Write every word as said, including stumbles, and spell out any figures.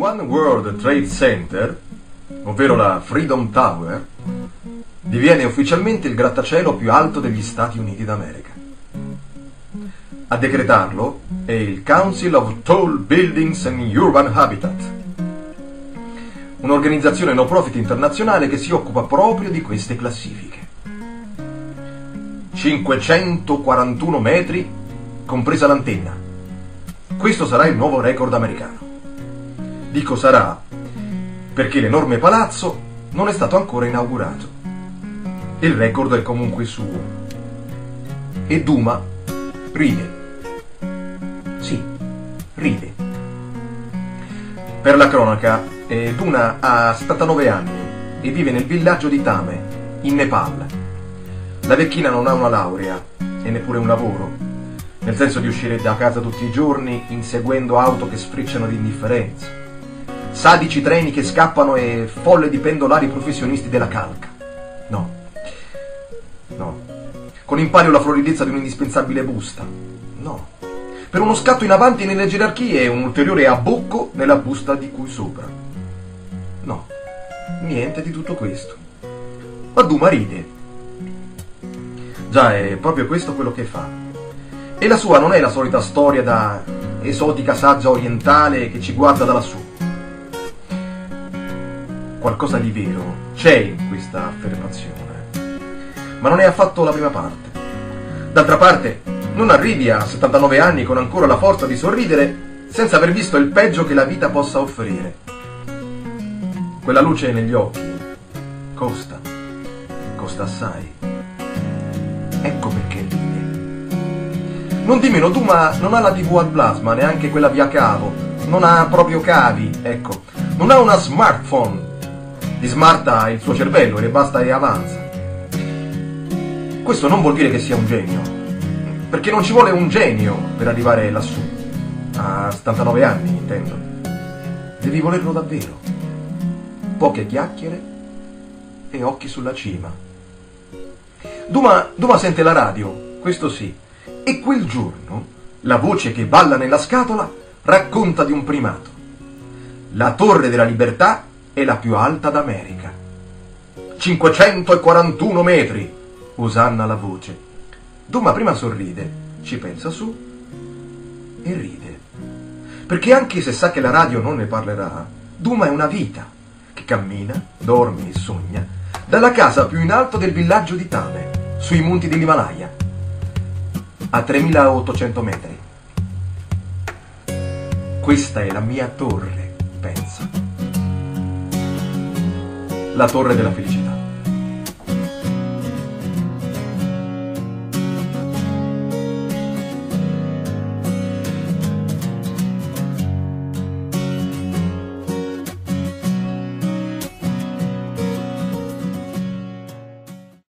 One World Trade Center, ovvero la Freedom Tower, diviene ufficialmente il grattacielo più alto degli Stati Uniti d'America. A decretarlo è il Council of Tall Buildings and Urban Habitat, un'organizzazione no profit internazionale che si occupa proprio di queste classifiche. cinquecentoquarantuno metri, compresa l'antenna. Questo sarà il nuovo record americano. Dico sarà perché l'enorme palazzo non è stato ancora inaugurato. Il record è comunque suo. E Duma ride. Sì, ride. Per la cronaca, Duma ha settantanove anni e vive nel villaggio di Tame, in Nepal. La vecchina non ha una laurea e neppure un lavoro, nel senso di uscire da casa tutti i giorni inseguendo auto che sfrecciano l'indifferenza, sadici treni che scappano e folle di pendolari professionisti della calca. No, no. Con in palio la floridezza di un'indispensabile busta. No. Per uno scatto in avanti nelle gerarchie e un ulteriore abbocco nella busta di cui sopra. No, niente di tutto questo. Ma Duma ride. Già, è proprio questo quello che fa. E la sua non è la solita storia da esotica saggia orientale che ci guarda da lassù. Qualcosa di vero c'è in questa affermazione, ma non è affatto la prima parte. D'altra parte, non arrivi a settantanove anni con ancora la forza di sorridere senza aver visto il peggio che la vita possa offrire. Quella luce negli occhi costa, costa assai. Ecco perché ride. Non di meno, Duma non ha la tivù al plasma, neanche quella via cavo. Non ha proprio cavi, ecco. Non ha una smartphone. Di smart ha il suo cervello, ne basta e avanza. Questo non vuol dire che sia un genio, perché non ci vuole un genio per arrivare lassù. A settantanove anni, intendo. Devi volerlo davvero. Poche chiacchiere e occhi sulla cima. Duma, Duma sente la radio, questo sì, e quel giorno la voce che balla nella scatola racconta di un primato. La Torre della Libertà è la più alta d'America. cinquecentoquarantuno metri, osanna la voce. Duma prima sorride, ci pensa su e ride. Perché anche se sa che la radio non ne parlerà, Duma è una vita che cammina, dorme e sogna dalla casa più in alto del villaggio di Tame, sui monti dell'Himalaya, a tremilaottocento metri. Questa è la mia torre, pensa. La torre della felicità.